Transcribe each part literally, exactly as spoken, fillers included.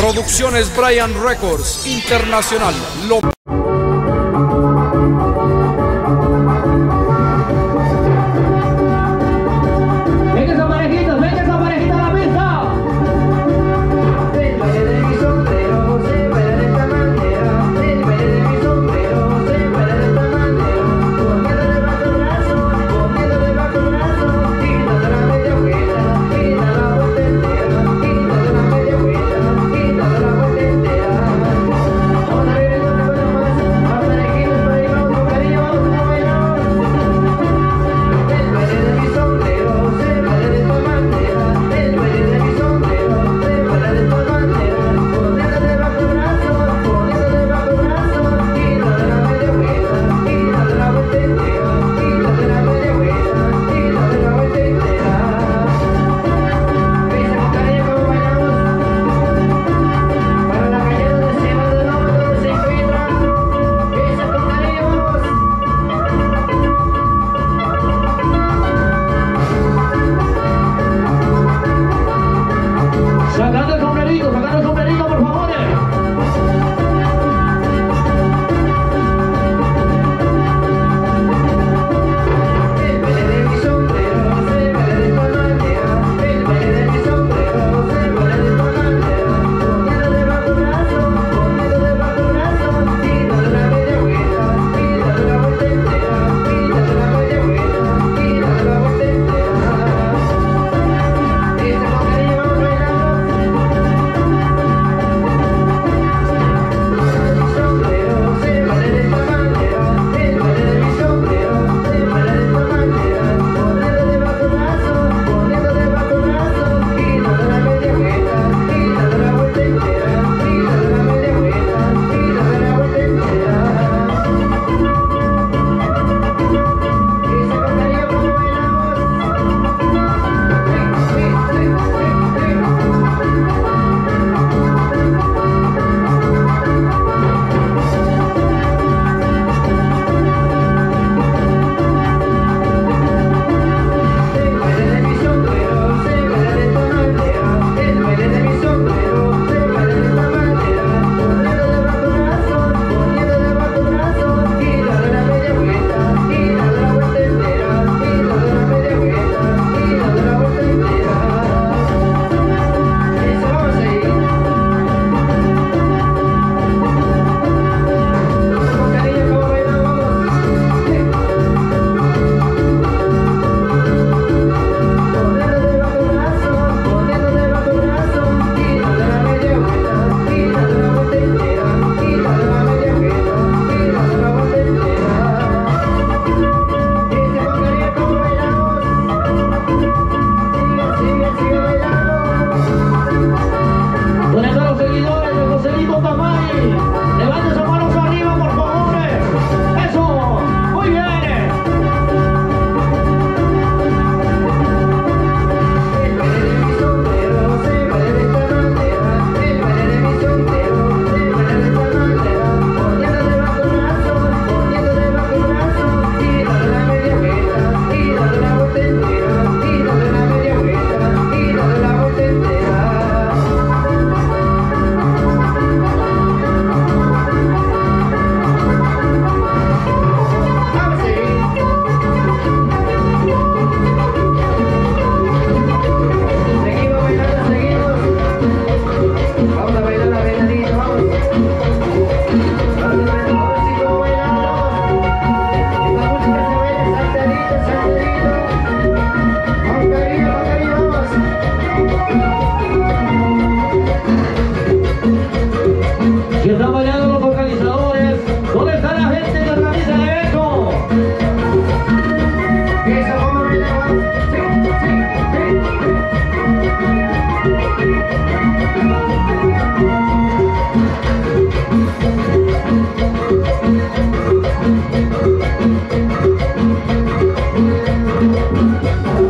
Producciones Brayan Records Internacional. Lo...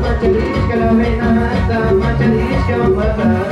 Machadisha, machadisha, machadisha, machadisha,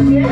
Thank you.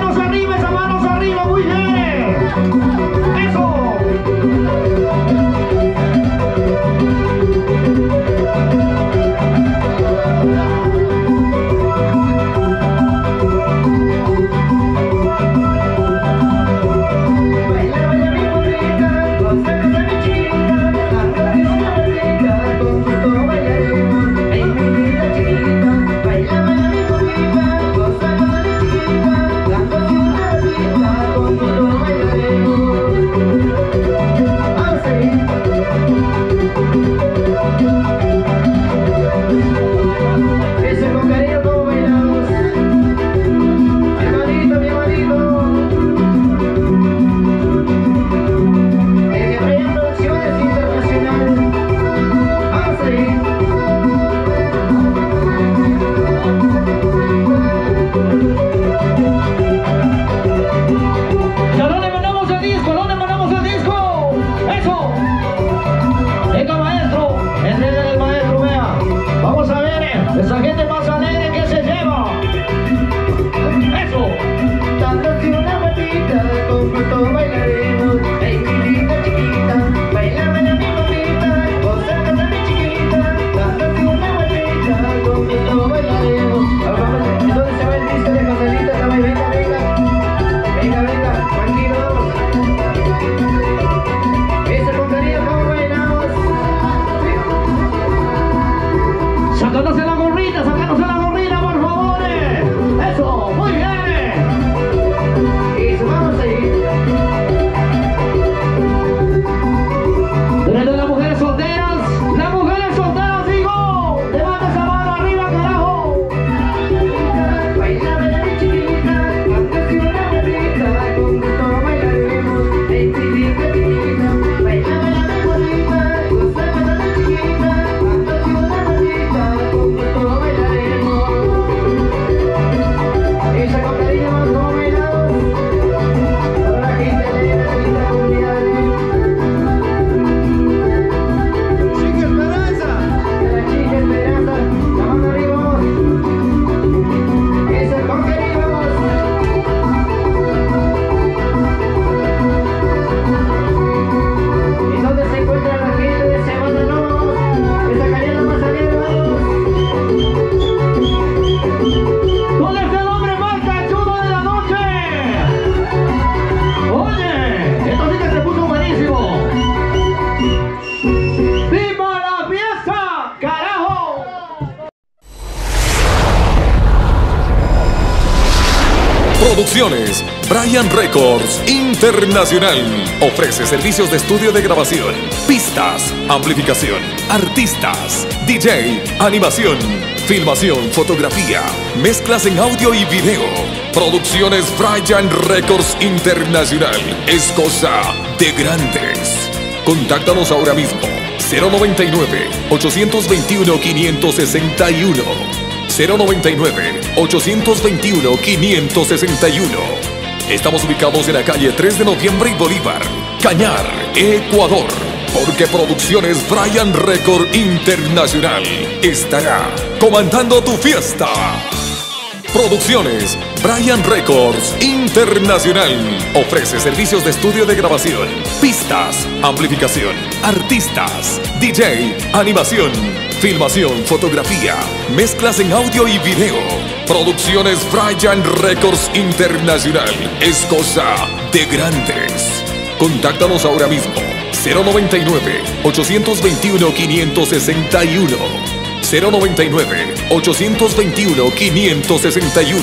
manos arriba, esas manos arriba, muy bien. Eso. Producciones Brayan Records Internacional ofrece servicios de estudio de grabación, pistas, amplificación, artistas, D J, animación, filmación, fotografía, mezclas en audio y video. Producciones Brayan Records Internacional es cosa de grandes. Contáctanos ahora mismo cero nueve nueve, ocho dos uno, cinco seis uno. cero noventa y nueve, ochocientos veintiuno, quinientos sesenta y uno. Estamos ubicados en la calle tres de noviembre y Bolívar, Cañar, Ecuador. Porque Producciones Brayan Records Internacional estará comandando tu fiesta. Producciones Brayan Records Internacional ofrece servicios de estudio de grabación, pistas, amplificación, artistas, D J, animación, filmación, fotografía, mezclas en audio y video. Producciones Brayan Records Internacional es cosa de grandes. Contáctanos ahora mismo cero noventa y nueve, ochocientos veintiuno, quinientos sesenta y uno. cero noventa y nueve, ochocientos veintiuno, quinientos sesenta y uno.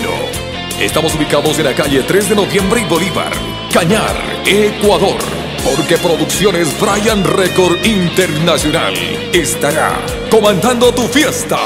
Estamos ubicados en la calle tres de noviembre y Bolívar, Cañar, Ecuador. Porque Producciones Brayan Records Internacional estará comandando tu fiesta.